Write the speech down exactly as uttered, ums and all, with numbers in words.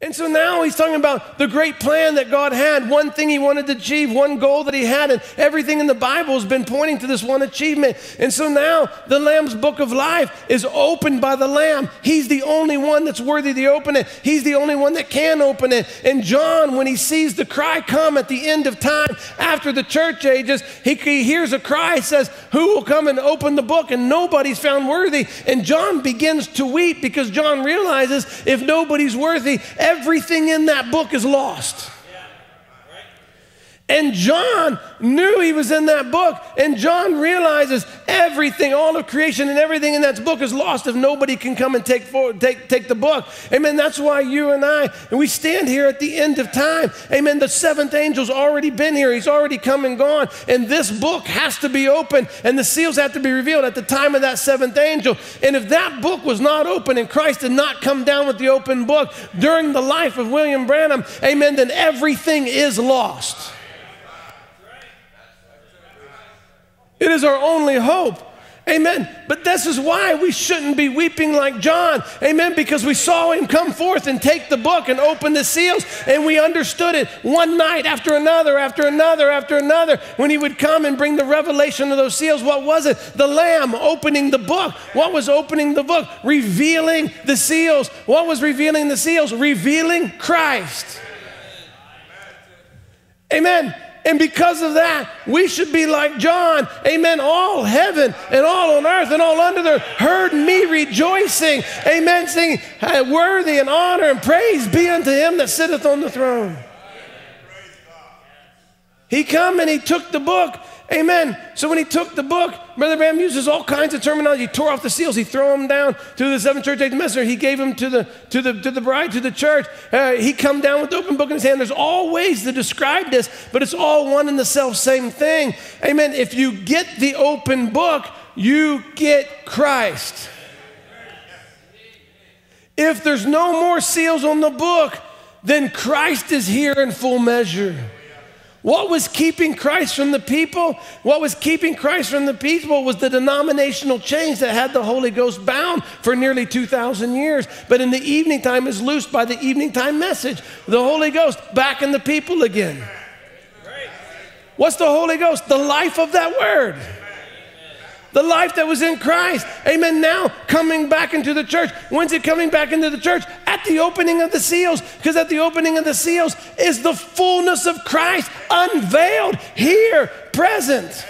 And so now he's talking about the great plan that God had, one thing he wanted to achieve, one goal that he had, and everything in the Bible has been pointing to this one achievement. And so now the Lamb's book of life is opened by the Lamb. He's the only one that's worthy to open it. He's the only one that can open it. And John, when he sees the cry come at the end of time, after the church ages, he, he hears a cry, he says, who will come and open the book? And nobody's found worthy. And John begins to weep because John realizes if nobody's worthy, everything in that book is lost. Yeah. Right. And John knew he was in that book. And John realizes everything, all of creation and everything in that book is lost if nobody can come and take, forward, take, take the book. Amen. That's why you and I, and we stand here at the end of time. Amen. The seventh angel's already been here. He's already come and gone. And this book has to be opened. And the seals have to be revealed at the time of that seventh angel. And if that book was not open and Christ did not come down with the open book during the life of William Branham, amen, then everything is lost. It is our only hope. Amen. But this is why we shouldn't be weeping like John. Amen. Because we saw him come forth and take the book and open the seals. And we understood it one night after another, after another, after another. When he would come and bring the revelation of those seals, what was it? The Lamb opening the book. What was opening the book? Revealing the seals. What was revealing the seals? Revealing Christ. Amen. And because of that, we should be like John. Amen. All heaven and all on earth and all under the earth heard me rejoicing. Amen. Singing, worthy and honor and praise be unto him that sitteth on the throne. He come and he took the book. Amen. So when he took the book, Brother Branham uses all kinds of terminology. He tore off the seals. He threw them down to the seven church age messenger. He gave them to the, to the, to the bride, to the church. Uh, he come down with the open book in his hand. There's all ways to describe this, but it's all one and the self same thing. Amen. If you get the open book, you get Christ. If there's no more seals on the book, then Christ is here in full measure. What was keeping Christ from the people? What was keeping Christ from the people was the denominational chains that had the Holy Ghost bound for nearly two thousand years. But in the evening time is loosed by the evening time message. The Holy Ghost back in the people again. What's the Holy Ghost? The life of that word. The life that was in Christ. Amen. Now coming back into the church. When's it coming back into the church? At the opening of the seals. Because at the opening of the seals is the fullness of Christ unveiled here, present.